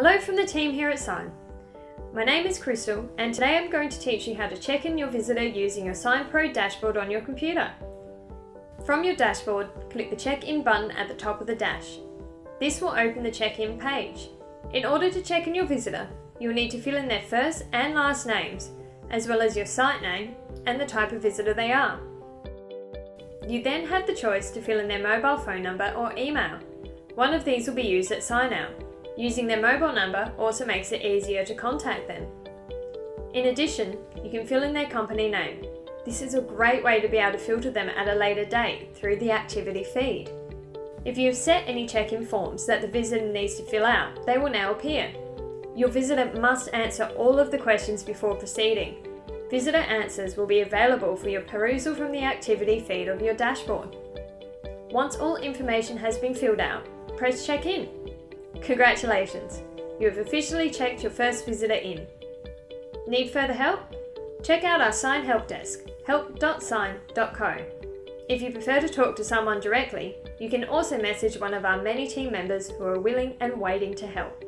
Hello from the team here at Sine. My name is Crystal and today I'm going to teach you how to check in your visitor using your Sine Pro dashboard on your computer. From your dashboard, click the check-in button at the top of the dash. This will open the check-in page. In order to check in your visitor, you'll need to fill in their first and last names, as well as your site name and the type of visitor they are. You then have the choice to fill in their mobile phone number or email. One of these will be used at sign-out. Using their mobile number also makes it easier to contact them. In addition, you can fill in their company name. This is a great way to be able to filter them at a later date through the activity feed. If you've set any check-in forms that the visitor needs to fill out, they will now appear. Your visitor must answer all of the questions before proceeding. Visitor answers will be available for your perusal from the activity feed of your dashboard. Once all information has been filled out, press check in. Congratulations! You have officially checked your first visitor in. Need further help? Check out our Sine help desk, help.sine.co. If you prefer to talk to someone directly, you can also message one of our many team members who are willing and waiting to help.